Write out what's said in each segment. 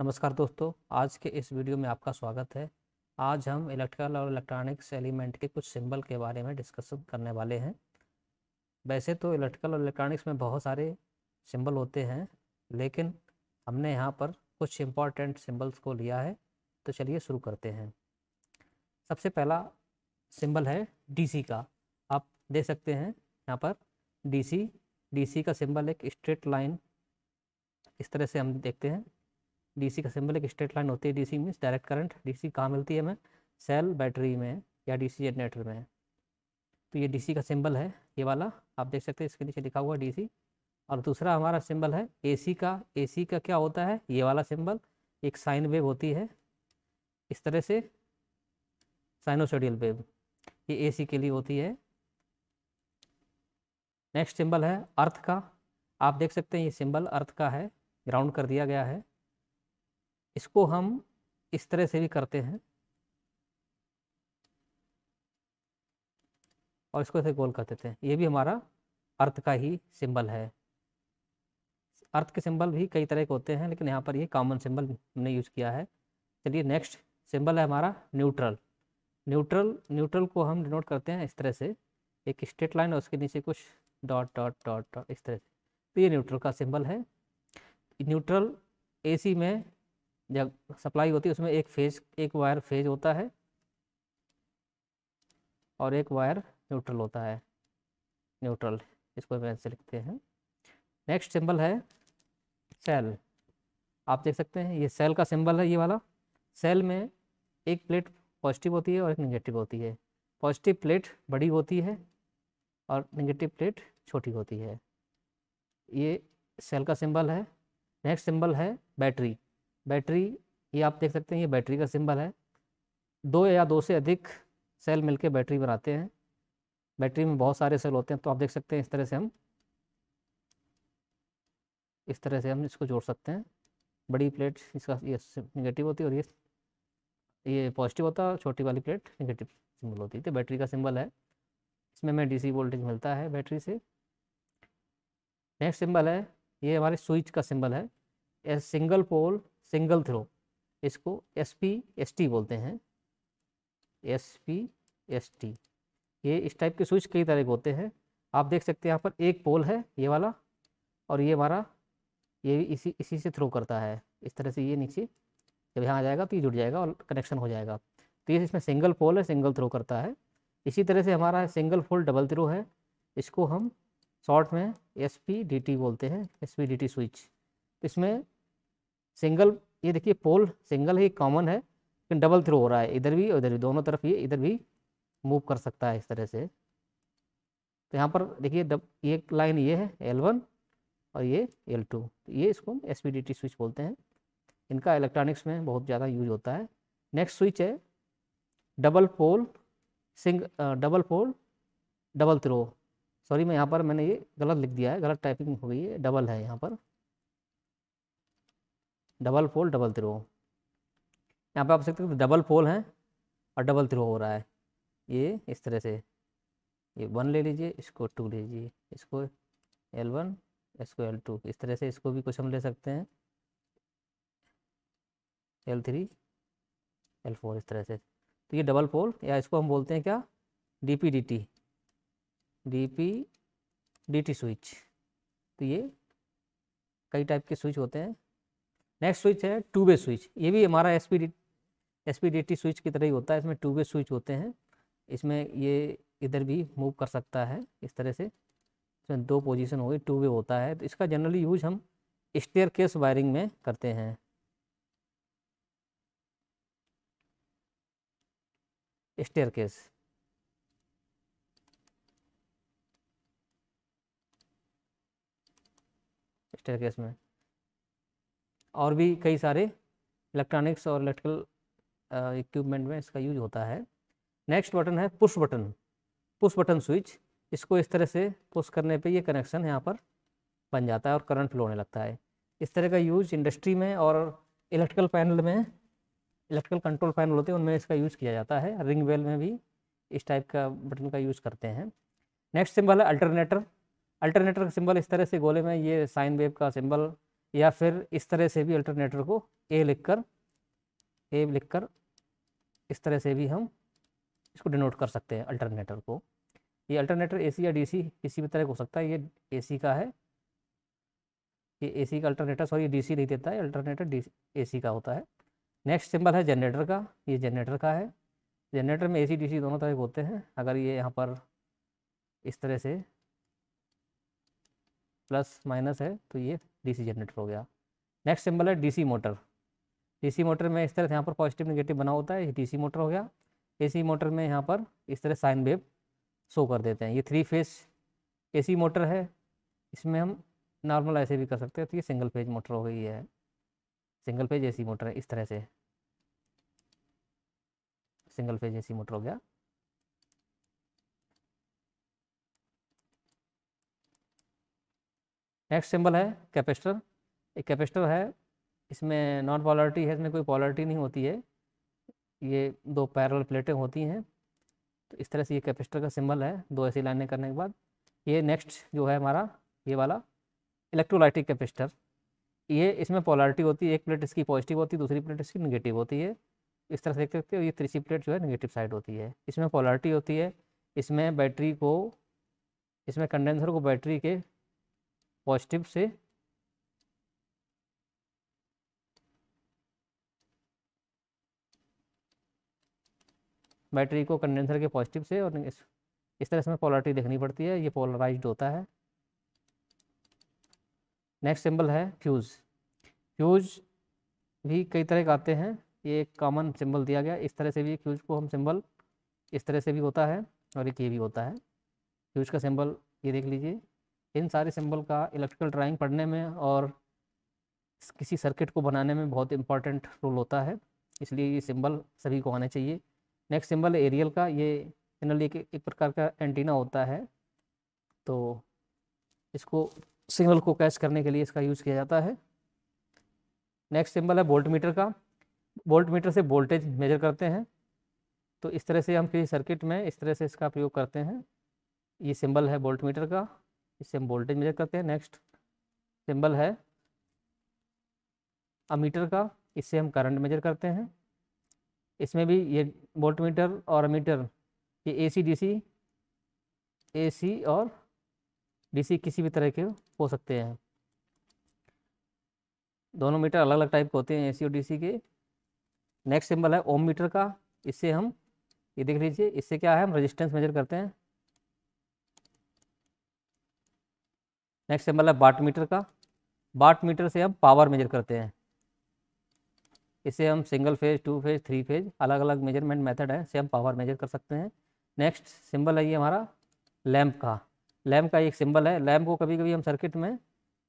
नमस्कार दोस्तों, आज के इस वीडियो में आपका स्वागत है। आज हम इलेक्ट्रिकल और इलेक्ट्रॉनिक्स एलिमेंट के कुछ सिंबल के बारे में डिस्कशन करने वाले हैं। वैसे तो इलेक्ट्रिकल और इलेक्ट्रॉनिक्स में बहुत सारे सिंबल होते हैं, लेकिन हमने यहाँ पर कुछ इम्पॉर्टेंट सिंबल्स को लिया है, तो चलिए शुरू करते हैं। सबसे पहला सिंबल है DC का। आप देख सकते हैं यहाँ पर DC का सिंबल एक स्ट्रेट लाइन, इस तरह से हम देखते हैं DC का सिंबल एक स्ट्रेट लाइन होती है। DC means direct current. DC कहाँ मिलती है हमें? सेल बैटरी में या DC जनरेटर में। तो ये DC का सिंबल है, ये वाला आप देख सकते हैं, इसके नीचे लिखा हुआ DC। और दूसरा हमारा सिंबल है AC का। AC का क्या होता है? ये वाला सिंबल एक साइन वेव होती है, इस तरह से साइनोसोडियल वेव, ये AC के लिए होती है। नेक्स्ट सिंबल है अर्थ का। आप देख सकते हैं ये सिंबल अर्थ का है, ग्राउंड कर दिया गया है। इसको हम इस तरह से भी करते हैं और इसको ऐसे गोल कर देते हैं। ये भी हमारा अर्थ का ही सिंबल है। अर्थ के सिंबल भी कई तरह के होते हैं, लेकिन यहाँ पर ये कॉमन सिंबल हमने यूज किया है। चलिए, नेक्स्ट सिंबल है हमारा न्यूट्रल। न्यूट्रल को हम डिनोट करते हैं इस तरह से, एक स्ट्रेट लाइन और उसके नीचे कुछ डॉट डॉट डॉट डॉट, इस तरह से। तो ये न्यूट्रल का सिंबल है। न्यूट्रल AC में जब सप्लाई होती है, उसमें एक वायर फेज होता है और एक वायर न्यूट्रल होता है। न्यूट्रल, इसको वैन से लिखते हैं। नेक्स्ट सिंबल है सेल। आप देख सकते हैं ये सेल का सिंबल है, ये वाला। सेल में एक प्लेट पॉजिटिव होती है और एक नेगेटिव होती है। पॉजिटिव प्लेट बड़ी होती है और नेगेटिव प्लेट छोटी होती है। ये सेल का सिंबल है। नेक्स्ट सिंबल है बैटरी। ये आप देख सकते हैं, ये बैटरी का सिंबल है। दो या दो से अधिक सेल मिलके बैटरी बनाते हैं। बैटरी में बहुत सारे सेल होते हैं, तो आप देख सकते हैं इस तरह से हम इसको जोड़ सकते हैं। बड़ी प्लेट इसका ये नेगेटिव होती है और ये पॉजिटिव होता है, और छोटी वाली प्लेट नेगेटिव सिंबल होती है। तो बैटरी का सिंबल है, इसमें हमें DC वोल्टेज मिलता है बैटरी से। नेक्स्ट सिंबल है, ये हमारे स्विच का सिंबल है। A single pole single throw, इसको SPST बोलते हैं। SPST, ये इस टाइप के स्विच कई तरह के होते हैं। आप देख सकते हैं यहाँ पर एक पोल है, ये वाला, और ये हमारा ये इसी से थ्रो करता है। इस तरह से ये नीचे जब यहाँ आ जाएगा तो ये जुड़ जाएगा और कनेक्शन हो जाएगा। तो ये इसमें सिंगल पोल है, सिंगल थ्रो करता है। इसी तरह से हमारा सिंगल पोल डबल थ्रो है, इसको हम शॉर्ट में SPDT बोलते हैं, SPDT स्विच। इसमें सिंगल, ये देखिए पोल सिंगल है, कॉमन है, लेकिन डबल थ्रो हो रहा है, इधर भी और इधर भी, दोनों तरफ ये इधर भी मूव कर सकता है इस तरह से। तो यहाँ पर देखिए एक लाइन ये है L1 और ये L2, तो ये इसको हम SPDT स्विच बोलते हैं। इनका इलेक्ट्रॉनिक्स में बहुत ज़्यादा यूज होता है। नेक्स्ट स्विच है double pole double throw. Sorry, मैं यहाँ पर मैंने ये गलत लिख दिया है, गलत टाइपिंग हो गई है, डबल है यहाँ पर, डबल पोल डबल थ्रो। यहाँ पे आप सकते हैं डबल पोल है और डबल थ्रो हो रहा है। ये इस तरह से, ये 1 ले लीजिए, इसको 2 ले लीजिए, इसको L1, इसको L2, इस तरह से। इसको भी कुछ हम ले सकते हैं L3, L4, इस तरह से। तो ये डबल पोल, या इसको हम बोलते हैं क्या, DPDT स्विच। तो ये कई टाइप के स्विच होते हैं। नेक्स्ट स्विच है टू वे स्विच। ये भी हमारा SPDT स्विच की तरह ही होता है। इसमें टू वे स्विच होते हैं। इसमें ये इधर भी मूव कर सकता है इस तरह से। इसमें दो पोजीशन हो गई, टू वे होता है। तो इसका जनरली यूज हम स्टेयरकेस वायरिंग में करते हैं। स्टेयरकेस, स्टेयरकेस में और भी कई सारे इलेक्ट्रॉनिक्स और इलेक्ट्रिकल इक्विपमेंट में इसका यूज होता है। नेक्स्ट बटन है पुश बटन स्विच। इसको इस तरह से पुश करने पे ये कनेक्शन यहाँ पर बन जाता है और करंट फ्लो होने लगता है। इस तरह का यूज इंडस्ट्री में और इलेक्ट्रिकल पैनल में, इलेक्ट्रिकल कंट्रोल पैनल होते हैं उनमें इसका यूज़ किया जाता है। रिंग बेल में भी इस टाइप का बटन का यूज़ करते हैं। नेक्स्ट सिंबल है अल्टरनेटर। अल्टरनेटर का सिंबल इस तरह से गोले में, ये साइन वेव का सिंबल, या फिर इस तरह से भी अल्टरनेटर को ए लिखकर इस तरह से भी हम इसको डिनोट कर सकते हैं अल्टरनेटर को। ये अल्टरनेटर एसी या डीसी किसी भी तरह का हो सकता है। ये एसी का है, ये एसी का अल्टरनेटर, सॉरी डीसी नहीं देता है, अल्टरनेटर एसी का होता है। नेक्स्ट सिंबल है जनरेटर का, ये जनरेटर का है। जनरेटर में एसी डीसी दोनों तरह के होते हैं। अगर ये यहाँ पर इस तरह से प्लस माइनस है तो ये डीसी जनरेटर हो गया। नेक्स्ट सिंबल है डीसी मोटर। डीसी मोटर में इस तरह से यहाँ पर पॉजिटिव नेगेटिव बना होता है, ये डीसी मोटर हो गया। एसी मोटर में यहाँ पर इस तरह साइन वेव शो कर देते हैं। ये थ्री फेज एसी मोटर है, इसमें हम नॉर्मल ऐसे भी कर सकते हैं। तो ये सिंगल फेज मोटर हो गई है, सिंगल फेज एसी मोटर है, इस तरह से सिंगल फेज एसी मोटर हो गया। नेक्स्ट सिंबल है कैपेसिटर। एक कैपेसिटर है, इसमें नॉन पोलैरिटी है, इसमें कोई पोलैरिटी नहीं होती है। ये दो पैरेलल प्लेटें होती हैं, तो इस तरह से ये कैपेसिटर का सिंबल है। दो ऐसी लाइनें करने के बाद ये नेक्स्ट जो है हमारा ये वाला इलेक्ट्रोलाइटिक कैपेसिटर, ये इसमें पोलैरिटी होती है, एक प्लेट इसकी पॉजिटिव होती है, दूसरी प्लेट इसकी नेगेटिव होती है। इस तरह से देख सकते हो, ये तीसरी प्लेट जो है नेगेटिव साइड होती है, इसमें पोलैरिटी होती है। इसमें बैटरी को, इसमें कंडेंसर को बैटरी के पॉजिटिव से बैटरी को कंडेंसर के पॉजिटिव से और इस तरह से हमें पोलैरिटी देखनी पड़ती है, ये पोलराइज्ड होता है। नेक्स्ट सिंबल है फ्यूज़। फ्यूज़ भी कई तरह के आते हैं, ये एक कॉमन सिंबल दिया गया। इस तरह से भी फ्यूज़ को हम सिंबल इस तरह से भी होता है और एक ये भी होता है फ्यूज़ का सिंबल, ये देख लीजिए। इन सारे सिंबल का इलेक्ट्रिकल ड्राइंग पढ़ने में और किसी सर्किट को बनाने में बहुत इंपॉर्टेंट रोल होता है, इसलिए ये सिंबल सभी को आने चाहिए। नेक्स्ट सिंबल एरियल का, ये जनरली एक प्रकार का एंटीना होता है, तो इसको सिग्नल को कैच करने के लिए इसका यूज़ किया जाता है। नेक्स्ट सिंबल है वोल्ट मीटर का। वोल्ट मीटर से वोल्टेज मेजर करते हैं, तो इस तरह से हम किसी सर्किट में इस तरह से इसका प्रयोग करते हैं। ये सिंबल है वोल्ट मीटर का, इससे हम वोल्टेज मेजर करते हैं। नेक्स्ट सिंबल है अमीटर का, इससे हम करंट मेजर करते हैं। इसमें भी ये वोल्टमीटर और अमीटर, ये एसी और डीसी किसी भी तरह के हो सकते हैं। दोनों मीटर अलग अलग टाइप के होते हैं, एसी और डीसी के। नेक्स्ट सिंबल है ओम मीटर का, इससे हम ये देख लीजिए, इससे क्या है, हम रेजिस्टेंस मेजर करते हैं। नेक्स्ट सिंबल है वाट मीटर का। वाट मीटर से हम पावर मेजर करते हैं, इसे हम single phase, two phase, three phase, अलग अलग मेजरमेंट मेथड है, इससे हम पावर मेजर कर सकते हैं। नेक्स्ट सिंबल है ये हमारा लैम्प का। लैम्प का एक सिंबल है, लैम्प को कभी कभी हम सर्किट में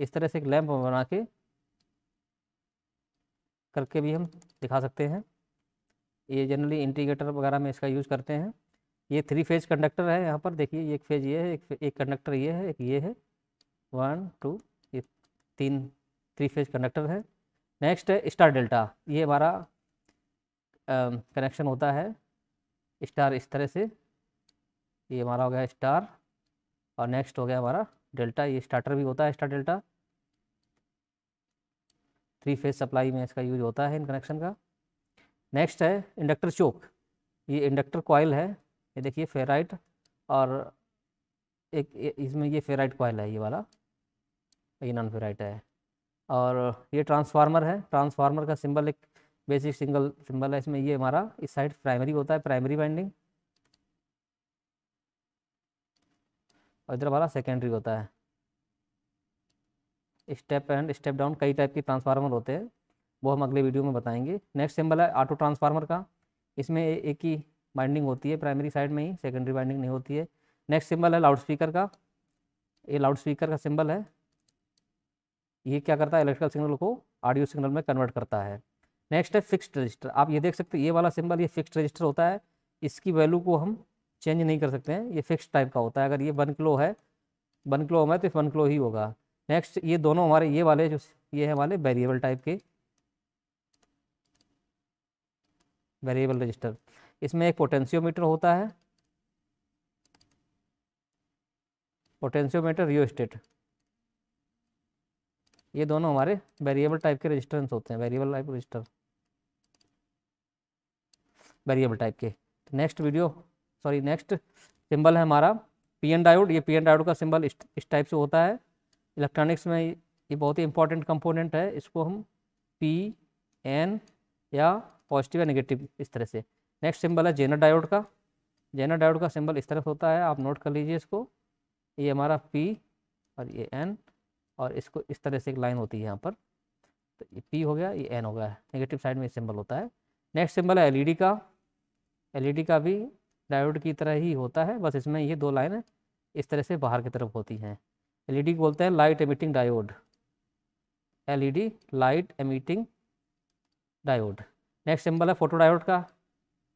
इस तरह से एक लैम्प बना के करके भी हम दिखा सकते हैं। ये जनरली इंडिकेटर वगैरह में इसका यूज़ करते हैं। ये थ्री फेज कंडक्टर है, यहाँ पर देखिए, एक फेज ये है, एक कंडक्टर ये है, एक ये है, 1 2, ये थ्री फेज कंडक्टर है। नेक्स्ट है स्टार डेल्टा, ये हमारा कनेक्शन होता है स्टार, इस तरह से ये हमारा हो गया स्टार, और नेक्स्ट हो गया हमारा डेल्टा, ये स्टार्टर भी होता है star delta, three phase supply में इसका यूज होता है इन कनेक्शन का। नेक्स्ट है इंडक्टर चोक, ये इंडक्टर कॉइल है, ये देखिए फेराइट, और एक इसमें ये फेराइट कॉइल है, ये वाला, ये नॉन फेराइट है। और ये ट्रांसफार्मर है, ट्रांसफार्मर का सिंबल एक बेसिक सिंगल सिंबल है, इसमें ये हमारा इस साइड प्राइमरी होता है, प्राइमरी वाइंडिंग, और इधर हमारा सेकेंडरी होता है। स्टेप एंड स्टेप डाउन, कई टाइप के ट्रांसफार्मर होते हैं, वो हम अगले वीडियो में बताएंगे। नेक्स्ट सिंबल है ऑटो ट्रांसफार्मर का, इसमें एक ही वाइंडिंग होती है प्राइमरी साइड में ही, सेकेंडरी वाइंडिंग नहीं होती है। नेक्स्ट सिंबल है लाउडस्पीकर का, ये लाउडस्पीकर का सिंबल है, ये क्या करता है, इलेक्ट्रिकल सिग्नल को ऑडियो सिग्नल में कन्वर्ट करता है। नेक्स्ट है फिक्स्ड रजिस्टर, आप ये देख सकते हैं, ये वाला सिंबल ये फिक्स्ड रजिस्टर होता है, इसकी वैल्यू को हम चेंज नहीं कर सकते हैं, ये फिक्स्ड टाइप का होता है। अगर ये 1 किलो है, 1 किलो में तो 1 किलो ही होगा। नेक्स्ट ये दोनों हमारे ये वाले जो ये है वाले वेरिएबल टाइप के, वेरिएबल रजिस्टर, इसमें एक पोटेंशियोमीटर होता है, पोटेंशियोमीटर रियोस्टेट, ये दोनों हमारे वेरिएबल टाइप के रजिस्टर्स होते हैं, variable type register, variable type के। Next video sorry next symbol है हमारा पीएन डायोड। ये पीएन डायोड का सिंबल इस टाइप से होता है। इलेक्ट्रॉनिक्स में ये बहुत ही इंपॉर्टेंट कंपोनेंट है। इसको हम पी एन या पॉजिटिव या नेगेटिव इस तरह से। नेक्स्ट सिंबल है जेनर डायोड का। जेनर डायोड का सिंबल इस तरह से होता है, आप नोट कर लीजिए इसको। ये हमारा पी और ये एन, और इसको इस तरह से एक लाइन होती है यहाँ पर, तो ये पी हो गया, ये एन हो गया, नेगेटिव साइड में ये सिंबल होता है। नेक्स्ट सिंबल है एलईडी का। एलईडी का भी डायोड की तरह ही होता है, बस इसमें ये दो लाइन इस तरह से बाहर की तरफ होती हैं। एलईडी को बोलते हैं light emitting diode, LED light emitting diode. Next symbol है फोटो डायोड का।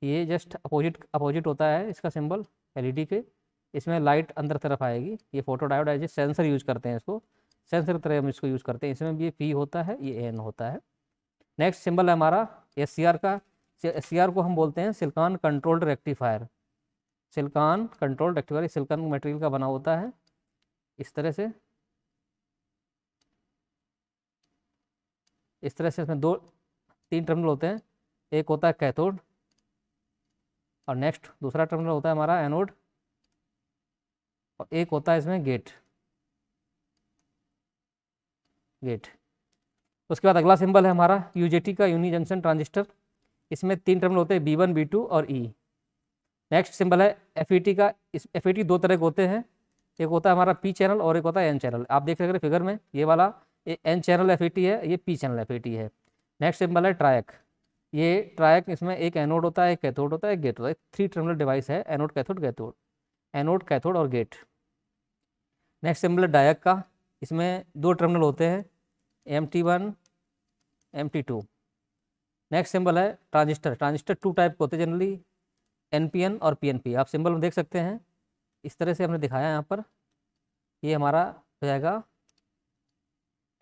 ये जस्ट अपोजिट होता है इसका सिंबल एलईडी के। इसमें लाइट अंदर तरफ आएगी। ये फोटो डायोड है, जिस सेंसर यूज़ करते हैं इसको, सेंसर तरह हम इसको यूज़ करते हैं। इसमें भी ये पी होता है, ये एन होता है। नेक्स्ट सिंबल है हमारा एससीआर का। एससीआर को हम बोलते हैं silicon controlled rectifier. Silicon controlled rectifier silicon material का बना होता है इस तरह से। इसमें दो तीन टर्मिनल होते हैं, एक होता है कैथोड और नेक्स्ट दूसरा टर्मिनल होता है हमारा एनोड, और एक होता है इसमें गेट। उसके बाद अगला सिंबल है हमारा यूजेटी का, यूनी जंक्शन ट्रांजिस्टर। इसमें तीन टर्मिनल होते हैं, B1, B2 और E। नेक्स्ट सिंबल है FET का। इस FET दो तरह के होते हैं, एक होता है हमारा P चैनल और एक होता है N चैनल। आप देख रहे फिगर में ये वाला N चैनल FET है, ये P चैनल FET है। नेक्स्ट सिंबल है ट्रायक। ये ट्रायक, इसमें एक एनोड होता है, एक कैथोड होता है, एक गेट होता है। थ्री टर्मिनल डिवाइस है, एनोड कैथोड और गेट। नेक्स्ट सिंबल है डायक का। इसमें दो टर्मिनल होते हैं, MT1 MT2। नेक्स्ट सिंबल है ट्रांजिस्टर। ट्रांजिस्टर टू टाइप के होते हैं जनरली, NPN और PNP। आप सिंबल में देख सकते हैं इस तरह से हमने दिखाया यहाँ पर। ये हमारा हो जाएगा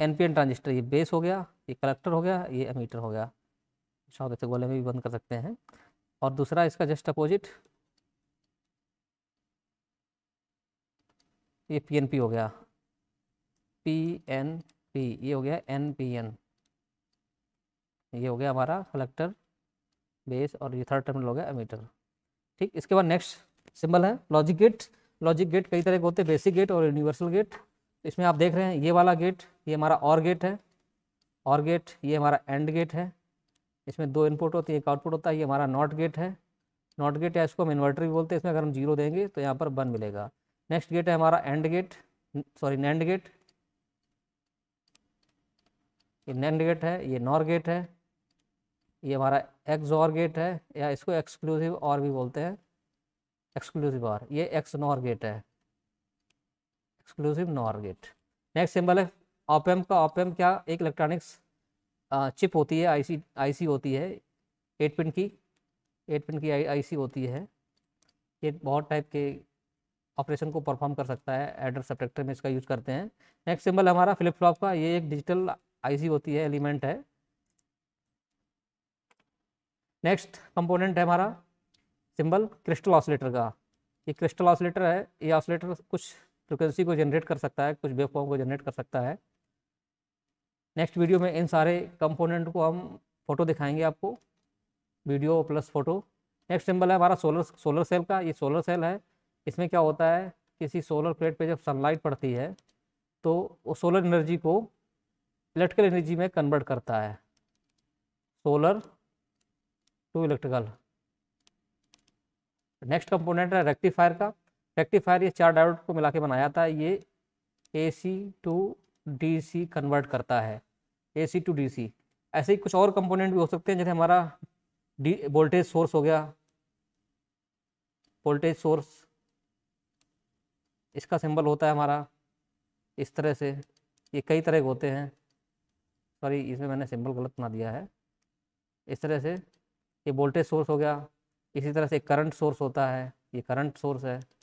NPN ट्रांजिस्टर। ये बेस हो गया, ये कलेक्टर हो गया, ये एमीटर हो गया। शायद ऐसे गोले में भी बंद कर सकते हैं। और दूसरा इसका जस्ट अपोजिट ये PNP हो गया, PNP। ये हो गया NPN। ये हो गया हमारा कलेक्टर, बेस, और ये थर्ड टर्मिनल हो गया एमीटर। ठीक। इसके बाद नेक्स्ट सिंबल है लॉजिक गेट। लॉजिक गेट कई तरह के होते हैं, बेसिक गेट और यूनिवर्सल गेट। इसमें आप देख रहे हैं ये वाला गेट, ये हमारा और गेट है, और गेट। ये हमारा एंड गेट है। इसमें दो इनपुट होती है, एक आउटपुट होता है। ये हमारा नॉट गेट है, नॉट गेट या इसको हम इन्वर्टर भी बोलते हैं। इसमें अगर हम जीरो देंगे तो यहाँ पर 1 मिलेगा। नेक्स्ट गेट है हमारा नैंड गेट। ये नैंड गेट है, ये नॉर गेट है, ये हमारा एक्स और गेट है, या इसको एक्सक्लूसिव और भी बोलते हैं, एक्सक्लूसिव और। ये एक्स नॉर गेट है, exclusive nor gate. Next symbol है ऑप एम्प का। ऑप एम्प क्या, एक इलेक्ट्रॉनिक्स चिप होती है, आईसी होती है, 8 पिन की, 8 पिन की आईसी होती है। ये बहुत टाइप के ऑपरेशन को परफॉर्म कर सकता है, एडर सब्ट्रैक्टर में इसका यूज़ करते हैं। नेक्स्ट सिंबल हमारा फ्लिप फ्लॉप का। ये एक डिजिटल आईसी होती है, एलिमेंट है। नेक्स्ट कंपोनेंट है हमारा सिंबल क्रिस्टल ऑसिलेटर का। ये क्रिस्टल ऑसिलेटर है। ये ऑसिलेटर कुछ फ्रिक्वेंसी को जनरेट कर सकता है, कुछ वेवफॉर्म को जनरेट कर सकता है। नेक्स्ट वीडियो में इन सारे कंपोनेंट को हम फोटो दिखाएंगे आपको, video plus photo. Next symbol है हमारा सोलर सेल का। ये सोलर सेल है। इसमें क्या होता है, किसी सोलर प्लेट पे जब सनलाइट पड़ती है तो वो सोलर एनर्जी को इलेक्ट्रिकल एनर्जी में कन्वर्ट करता है, solar to electrical. Next component है रेक्टिफायर का। रेक्टिफायर ये 4 डायोड को मिला के बनाया जाता है। ये AC टू DC कन्वर्ट करता है, AC टू DC। ऐसे ही कुछ और कंपोनेंट भी हो सकते हैं, जैसे हमारा वोल्टेज सोर्स हो गया। वोल्टेज सोर्स इसका सिंबल होता है हमारा इस तरह से। ये कई तरह के होते हैं, सॉरी इसमें मैंने सिंबल गलत बना दिया है। इस तरह से ये वोल्टेज सोर्स हो गया। इसी तरह से करंट सोर्स होता है, ये करंट सोर्स है।